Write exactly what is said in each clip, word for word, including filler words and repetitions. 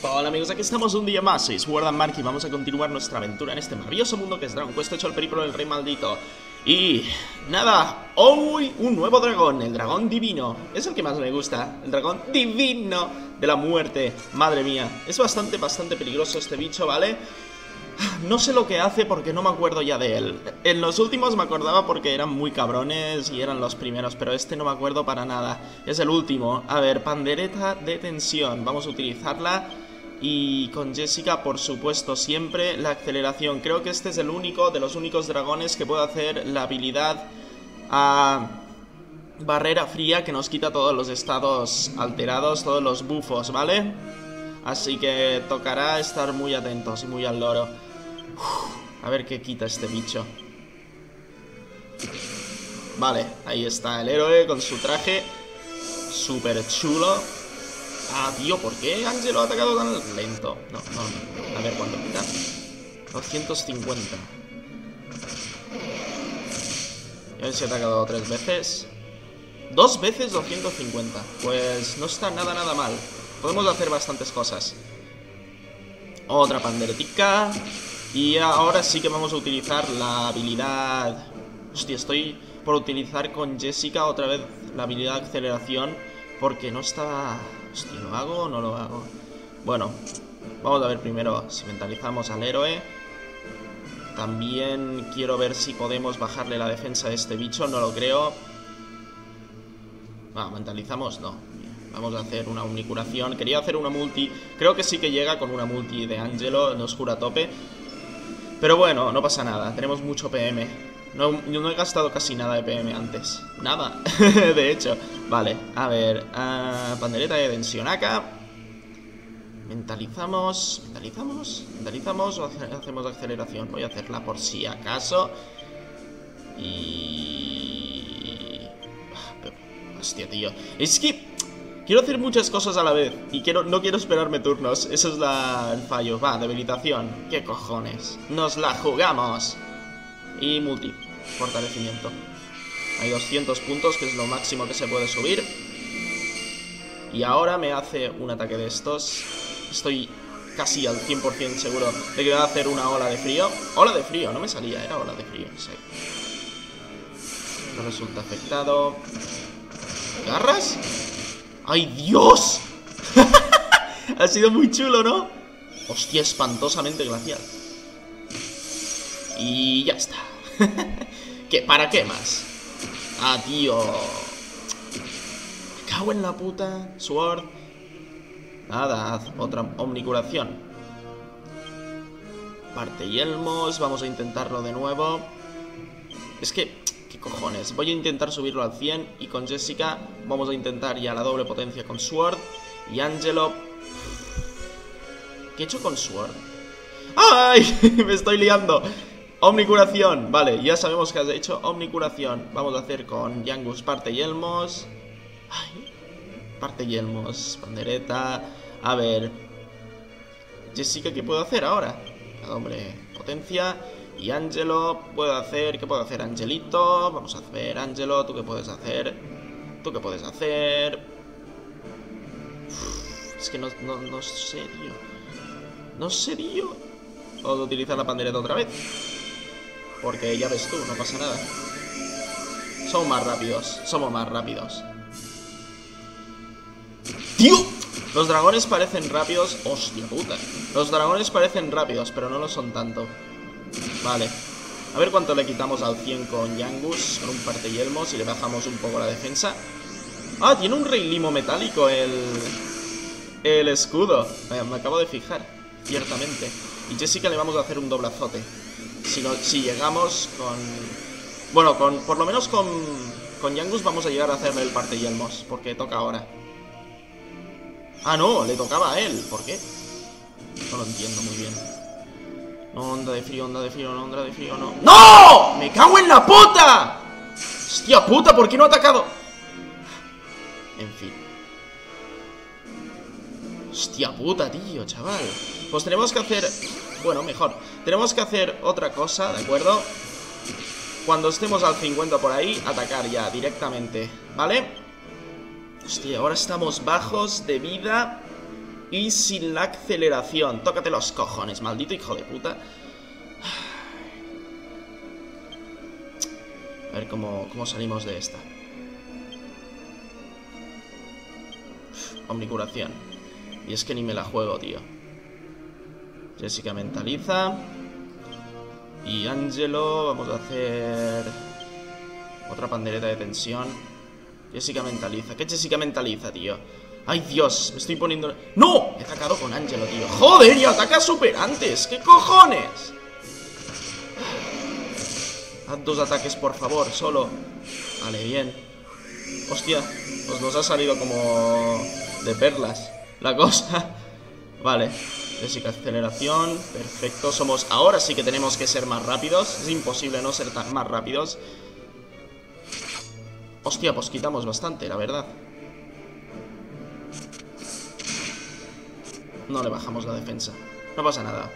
Hola amigos, aquí estamos un día más, soy Sword And Mark y vamos a continuar nuestra aventura en este maravilloso mundo que es Dragon Quest ocho, el periplo del rey maldito. Y... nada, hoy un nuevo dragón, el dragón divino. Es el que más me gusta, el dragón divino de la muerte, madre mía. Es bastante, bastante peligroso este bicho, ¿vale? No sé lo que hace porque no me acuerdo ya de él. En los últimos me acordaba porque eran muy cabrones y eran los primeros, pero este no me acuerdo para nada. Es el último. A ver, pandereta de tensión, vamos a utilizarla. Y con Jessica, por supuesto, siempre la aceleración. Creo que este es el único de los únicos dragones que puede hacer la habilidad a barrera fría, que nos quita todos los estados alterados, todos los bufos, ¿vale? Así que tocará estar muy atentos y muy al loro. Uf, a ver qué quita este bicho. Vale, ahí está el héroe con su traje súper chulo. Ah, tío, ¿por qué Angelo ha atacado tan lento? No, no, a ver cuánto quita. doscientos cincuenta. A ver si ha atacado tres veces. Dos veces doscientos cincuenta. Pues no está nada, nada mal. Podemos hacer bastantes cosas. Otra panderetica. Y ahora sí que vamos a utilizar la habilidad... Hostia, estoy por utilizar con Jessica otra vez la habilidad de aceleración, porque no está... Hostia, ¿lo hago o no lo hago? Bueno, vamos a ver primero si mentalizamos al héroe. También quiero ver si podemos bajarle la defensa a este bicho, no lo creo. Ah, mentalizamos, no. Vamos a hacer una unicuración. Quería hacer una multi, creo que sí que llega con una multi de Angelo, nos cura a tope. Pero bueno, no pasa nada, tenemos mucho P M. No, no he gastado casi nada de P M antes. Nada, de hecho. Vale, a ver. Uh, pandereta de tensión acá. Mentalizamos. Mentalizamos. Mentalizamos o hacemos aceleración. Voy a hacerla por si acaso. Y... Hostia, tío. Es que quiero hacer muchas cosas a la vez. Y quiero, no quiero esperarme turnos. Eso es la, el fallo. Va, debilitación. ¿Qué cojones? Nos la jugamos. Y multi, fortalecimiento. Hay doscientos puntos, que es lo máximo que se puede subir. Y ahora me hace un ataque de estos. Estoy casi al cien por cien seguro de que va a hacer una ola de frío. Ola de frío, no me salía, era ola de frío, sí. No resulta afectado. ¿Garras? ¡Ay, Dios! Ha sido muy chulo, ¿no? Hostia, espantosamente glacial. Y ya está. ¿Qué? ¿Para qué más? Ah, tío. Me cago en la puta. Sword. Nada, haz otra omnicuración. Parte yelmos. Vamos a intentarlo de nuevo. Es que... ¿Qué cojones? Voy a intentar subirlo al cien. Y con Jessica vamos a intentar ya la doble potencia con Sword. Y Angelo... ¿Qué he hecho con Sword? ¡Ay! Me estoy liando. Omnicuración, vale, ya sabemos que has hecho omnicuración. Vamos a hacer con Yangus parte yelmos. Ay, parte yelmos, pandereta. A ver, Jessica, ¿qué puedo hacer ahora? Hombre, potencia. Y Angelo, ¿puedo hacer? ¿Qué puedo hacer, Angelito? Vamos a ver, Angelo, ¿tú qué puedes hacer? ¿Tú qué puedes hacer? Uf, es que no, no, no sé, tío. No sé, tío. Puedo utilizar la pandereta otra vez. Porque ya ves tú, no pasa nada. Somos más rápidos, somos más rápidos. ¡Tío! Los dragones parecen rápidos. ¡Hostia puta! Los dragones parecen rápidos, pero no lo son tanto. Vale. A ver cuánto le quitamos al cien con Yangus, con un parte yelmos, y le bajamos un poco la defensa. ¡Ah! Tiene un rey limo metálico el... el escudo. Me acabo de fijar, ciertamente. Y Jessica le vamos a hacer un doblazote. Si, no, si llegamos con... Bueno, con, por lo menos con... Con Yangus vamos a llegar a hacerle el parte yelmos, porque toca ahora. Ah, no, le tocaba a él. ¿Por qué? No lo entiendo muy bien. No, onda de frío, onda de frío, no, onda de frío, no. ¡No! ¡Me cago en la puta! ¡Hostia puta! ¿Por qué no ha atacado? En fin. Hostia puta, tío, chaval. Pues tenemos que hacer... Bueno, mejor. Tenemos que hacer otra cosa, ¿de acuerdo? Cuando estemos al cincuenta por ahí, atacar ya directamente, ¿vale? Hostia, ahora estamos bajos de vida. y sin la aceleración. Tócate los cojones, maldito hijo de puta. A ver cómo, cómo salimos de esta. Uf, omnicuración. Y es que ni me la juego, tío. Jessica mentaliza. Y Angelo, vamos a hacer otra pandereta de tensión. Jessica mentaliza. ¿Qué Jessica mentaliza, tío? ¡Ay, Dios! Me estoy poniendo... ¡No! He atacado con Angelo, tío. ¡Joder! ¡Y ataca súper antes! ¡Qué cojones! Haz dos ataques, por favor, solo. Vale, bien. Hostia, pues nos ha salido como de perlas la cosa. Vale. Jessica, aceleración. Perfecto, somos... Ahora sí que tenemos que ser más rápidos. Es imposible no ser tan más rápidos. Hostia, pues quitamos bastante, la verdad. No le bajamos la defensa. No pasa nada.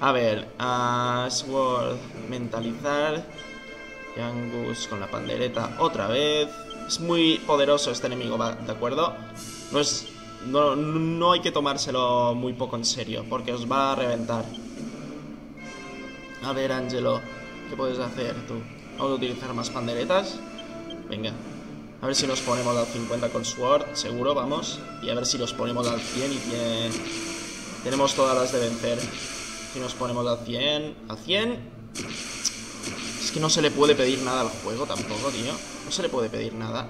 A ver, uh, Sword, mentalizar. Yangus con la pandereta otra vez. Es muy poderoso este enemigo, ¿va? ¿De acuerdo? No, es, no, no hay que tomárselo muy poco en serio, porque os va a reventar. A ver, Angelo, ¿qué puedes hacer tú? Vamos a utilizar más panderetas. Venga, a ver si nos ponemos al cincuenta con Sword, seguro, vamos. Y a ver si los ponemos al cien y tiene... tenemos todas las de vencer. Si nos ponemos al cien, al cien. Es que no se le puede pedir nada al juego tampoco, tío. No se le puede pedir nada.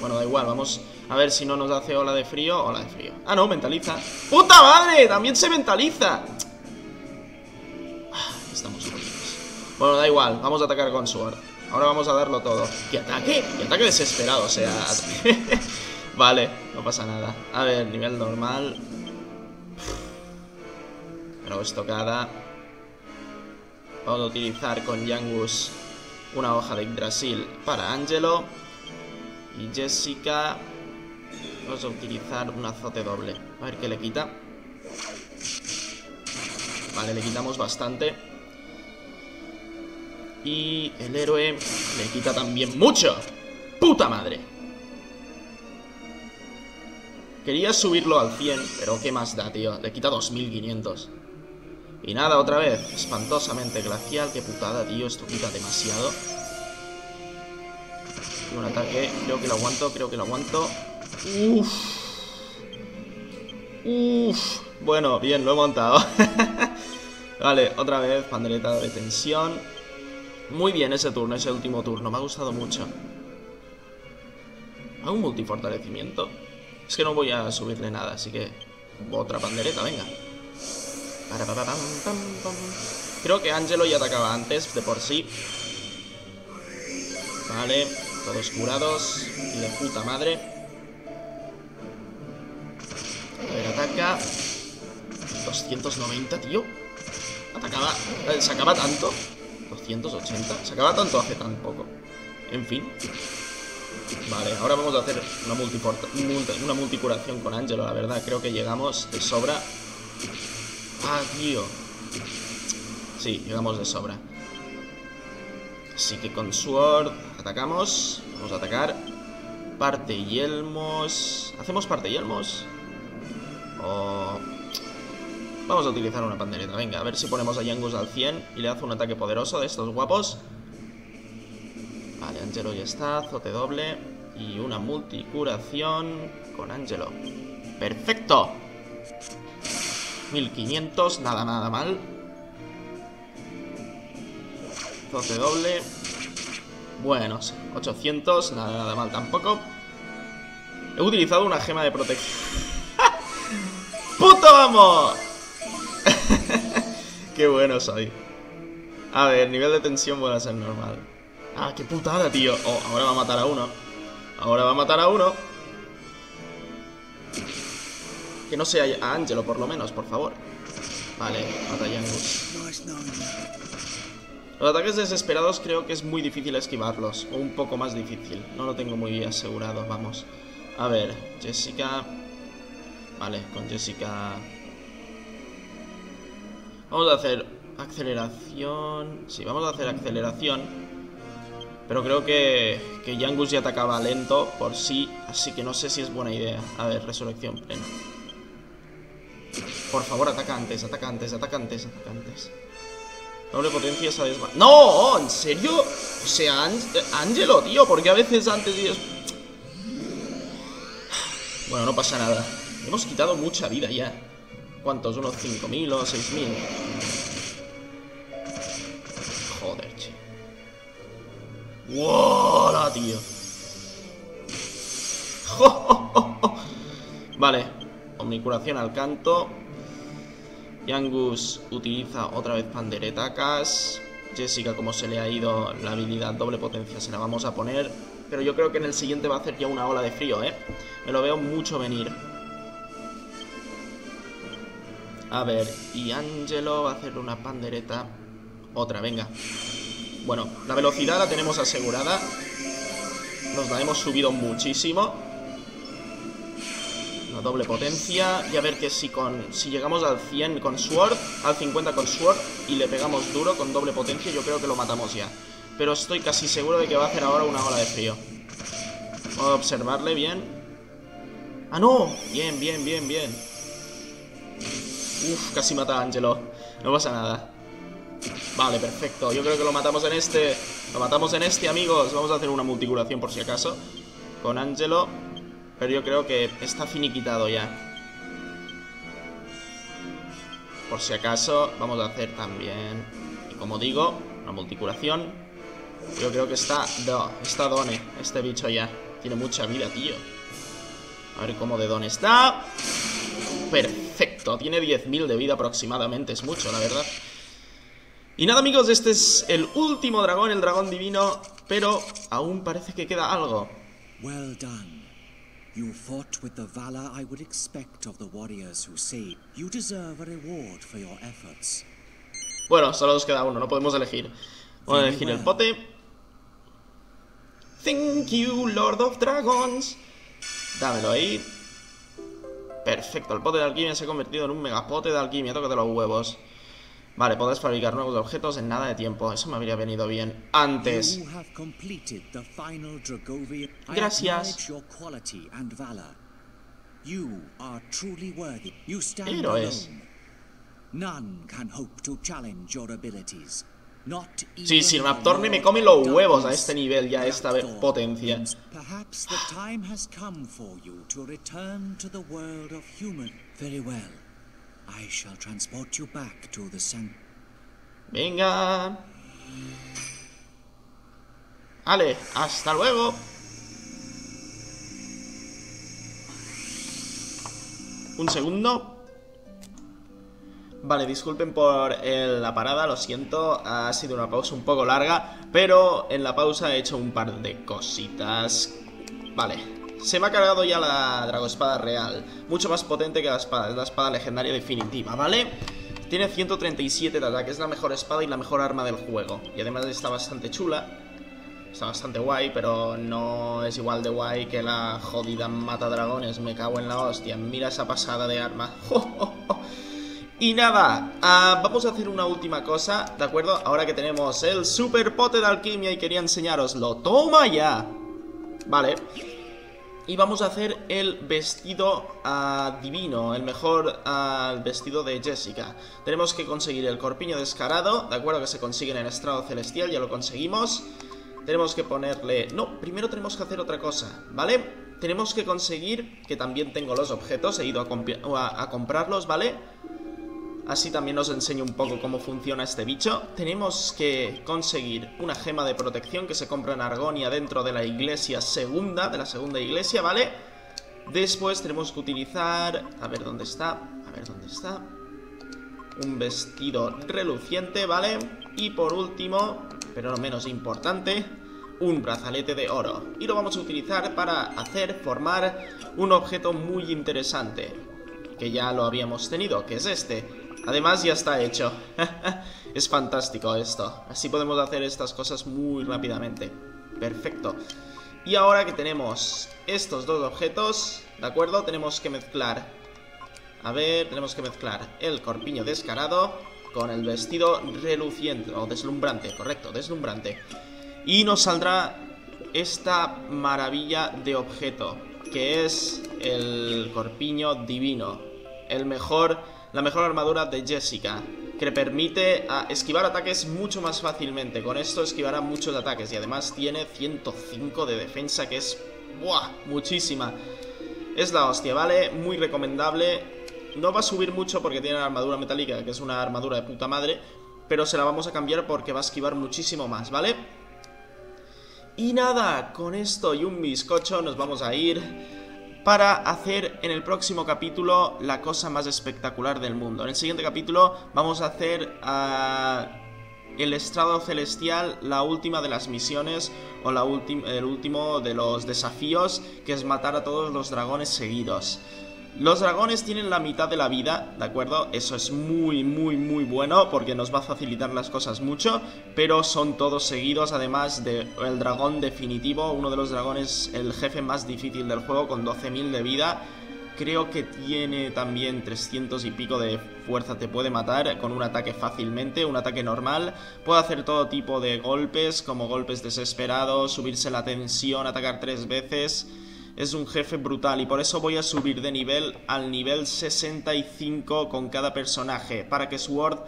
Bueno, da igual, vamos a ver si no nos hace ola de frío. Ola de frío. Ah, no, mentaliza. ¡Puta madre! ¡También se mentaliza! Estamos jodidos. Bueno, da igual, vamos a atacar con Sword. Ahora vamos a darlo todo. ¡Qué ataque! ¡Qué ataque desesperado! O sea... Vale, no pasa nada. A ver, nivel normal. Pero estocada. Vamos a utilizar con Yangus una hoja de Yggdrasil para Angelo. Y Jessica, vamos a utilizar un azote doble. A ver qué le quita. Vale, le quitamos bastante. Y el héroe le quita también mucho. ¡Puta madre! Quería subirlo al cien, pero qué más da, tío. Le quita dos mil quinientos. Y nada, otra vez, espantosamente glacial. Qué putada, tío, esto quita demasiado. Un ataque, creo que lo aguanto, creo que lo aguanto. Uff. Uff. Bueno, bien, lo he montado. Vale, otra vez, pandereta de tensión. Muy bien ese turno, ese último turno, me ha gustado mucho. ¿Hago un multifortalecimiento? Es que no voy a subirle nada, así que... Otra pandereta, venga. Creo que Angelo ya atacaba antes, de por sí. Vale, todos curados. Y de puta madre. A ver, ataca. Doscientos noventa, tío. Atacaba, eh, sacaba tanto. Doscientos ochenta, sacaba tanto hace tan poco. En fin. Vale, ahora vamos a hacer una, una multicuración con Angelo, la verdad. Creo que llegamos de sobra. Ah, tío. Sí, llegamos de sobra. Así que con Sword atacamos. Vamos a atacar. Parte y elmos. ¿Hacemos parte y elmos? O... Vamos a utilizar una pandereta. Venga, a ver si ponemos a Yangus al cien y le hace un ataque poderoso de estos guapos. Vale, Angelo ya está. Azote doble. Y una multicuración con Angelo. ¡Perfecto! mil quinientos, nada, nada mal. Azote doble. Bueno, ochocientos, nada, nada mal tampoco. He utilizado una gema de protección. ¡Puto amo! Qué bueno soy. A ver, nivel de tensión vuelve a ser normal. Ah, qué putada, tío. Oh, ahora va a matar a uno. Ahora va a matar a uno. Que no sea a Angelo, por lo menos, por favor. Vale, mata a Yangus. Los ataques desesperados creo que es muy difícil esquivarlos. O un poco más difícil. No lo tengo muy asegurado, vamos. A ver, Jessica. Vale, con Jessica. Vamos a hacer aceleración. Sí, vamos a hacer aceleración. Pero creo que, que Yangus ya atacaba lento por sí, así que no sé si es buena idea. A ver, resurrección plena. Por favor, atacantes, atacantes, atacantes, atacantes. Doble potencia esa desma... ¡No! ¿En serio? O sea, Angelo, tío, porque a veces antes... Dios... Bueno, no pasa nada. Hemos quitado mucha vida ya. ¿Cuántos? ¿Unos cinco mil o seis mil? Joder, che. ¡Wow, tío! ¡Jo, jo, jo, jo! Vale. Omnicuración al canto. Yangus utiliza otra vez panderetacas. Jessica, como se le ha ido la habilidad doble potencia, se la vamos a poner. Pero yo creo que en el siguiente va a hacer ya una ola de frío, ¿eh? Me lo veo mucho venir. A ver, y Angelo va a hacer una pandereta. Otra, venga. Bueno, la velocidad la tenemos asegurada. Nos la hemos subido muchísimo. La doble potencia. Y a ver que si con si llegamos al cien con Sword, al cincuenta con Sword, y le pegamos duro con doble potencia, yo creo que lo matamos ya. Pero estoy casi seguro de que va a hacer ahora una ola de frío. Vamos a observarle bien. ¡Ah, no! Bien, bien, bien, bien. Uf, casi mata a Angelo. No pasa nada. Vale, perfecto. Yo creo que lo matamos en este. Lo matamos en este, amigos. Vamos a hacer una multicuración por si acaso con Angelo. Pero yo creo que está finiquitado ya. Por si acaso, vamos a hacer también, y como digo, una multicuración. Yo creo que está... No, está done. Este bicho ya tiene mucha vida, tío. A ver cómo de done está. Perfecto. Tiene diez mil de vida aproximadamente. Es mucho, la verdad. Y nada, amigos, este es el último dragón, el dragón divino. Pero aún parece que queda algo. Well done. You fought with the valor I would expect of the warriors who say you deserve a reward for your efforts. Bueno, solo nos queda uno, no podemos elegir. Vamos a elegir el pote. Thank you, Lord of Dragons. Dámelo ahí. Perfecto, el pote de alquimia se ha convertido en un megapote de alquimia. Tócate los huevos. Vale, podrás fabricar nuevos objetos en nada de tiempo. Eso me habría venido bien antes. Gracias. Héroes. Sí, sí, Raptorne me come los huevos a este nivel ya, esta potencia. I shall transport you back to the sun. Venga. Ale, hasta luego. Un segundo. Vale, disculpen por eh, la parada, lo siento. Ha sido una pausa un poco larga, pero en la pausa he hecho un par de cositas. Vale. Se me ha cargado ya la dragoespada real. Mucho más potente que la espada. Es la espada legendaria definitiva, ¿vale? Tiene ciento treinta y siete de ataque. Es la mejor espada y la mejor arma del juego. Y además está bastante chula. Está bastante guay, pero no es igual de guay que la jodida matadragones. Me cago en la hostia. Mira esa pasada de arma. Y nada, uh, vamos a hacer una última cosa, ¿de acuerdo? Ahora que tenemos el super pote de alquimia y quería enseñároslo. ¡Toma ya! Vale. Y vamos a hacer el vestido uh, divino, el mejor uh, vestido de Jessica. Tenemos que conseguir el corpiño descarado, de acuerdo, que se consigue en el estrado celestial, ya lo conseguimos. Tenemos que ponerle... No, primero tenemos que hacer otra cosa, ¿vale? Tenemos que conseguir, que también tengo los objetos, he ido a, comp a, a comprarlos, ¿vale? Así también os enseño un poco cómo funciona este bicho. Tenemos que conseguir una gema de protección que se compra en Argonia dentro de la iglesia segunda, de la segunda iglesia, ¿vale? Después tenemos que utilizar... A ver dónde está, a ver dónde está... Un vestido reluciente, ¿vale? Y por último, pero no menos importante, un brazalete de oro. Y lo vamos a utilizar para hacer formar un objeto muy interesante, que ya lo habíamos tenido, que es este. Además ya está hecho. Es fantástico esto. Así podemos hacer estas cosas muy rápidamente. Perfecto. Y ahora que tenemos estos dos objetos, ¿de acuerdo? Tenemos que mezclar. A ver, tenemos que mezclar el corpiño descarado con el vestido reluciente, o deslumbrante, correcto, deslumbrante. Y nos saldrá esta maravilla de objeto, que es el corpiño divino, el mejor, la mejor armadura de Jessica, que le permite uh, esquivar ataques mucho más fácilmente. Con esto esquivará muchos ataques y además tiene ciento cinco de defensa, que es... ¡buah! Muchísima. Es la hostia, ¿vale? Muy recomendable. No va a subir mucho porque tiene la armadura metálica, que es una armadura de puta madre, pero se la vamos a cambiar porque va a esquivar muchísimo más, ¿vale? Y nada, con esto y un bizcocho nos vamos a ir para hacer en el próximo capítulo la cosa más espectacular del mundo. En el siguiente capítulo vamos a hacer uh, el estrado celestial, la última de las misiones o la el último de los desafíos, que es matar a todos los dragones seguidos. Los dragones tienen la mitad de la vida, ¿de acuerdo? Eso es muy, muy, muy bueno porque nos va a facilitar las cosas mucho, pero son todos seguidos, además del dragón definitivo, uno de los dragones, el jefe más difícil del juego, con doce mil de vida. Creo que tiene también trescientos y pico de fuerza, te puede matar con un ataque fácilmente, un ataque normal. Puede hacer todo tipo de golpes, como golpes desesperados, subirse la tensión, atacar tres veces... Es un jefe brutal y por eso voy a subir de nivel al nivel sesenta y cinco con cada personaje. Para que Sword,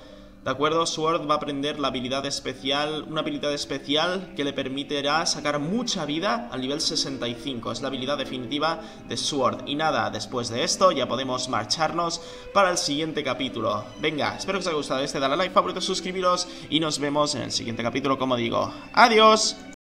¿de acuerdo? Sword va a aprender la habilidad especial, una habilidad especial que le permitirá sacar mucha vida al nivel sesenta y cinco. Es la habilidad definitiva de Sword. Y nada, después de esto ya podemos marcharnos para el siguiente capítulo. Venga, espero que os haya gustado este, dale a like, favorito, suscribiros y nos vemos en el siguiente capítulo, como digo. ¡Adiós!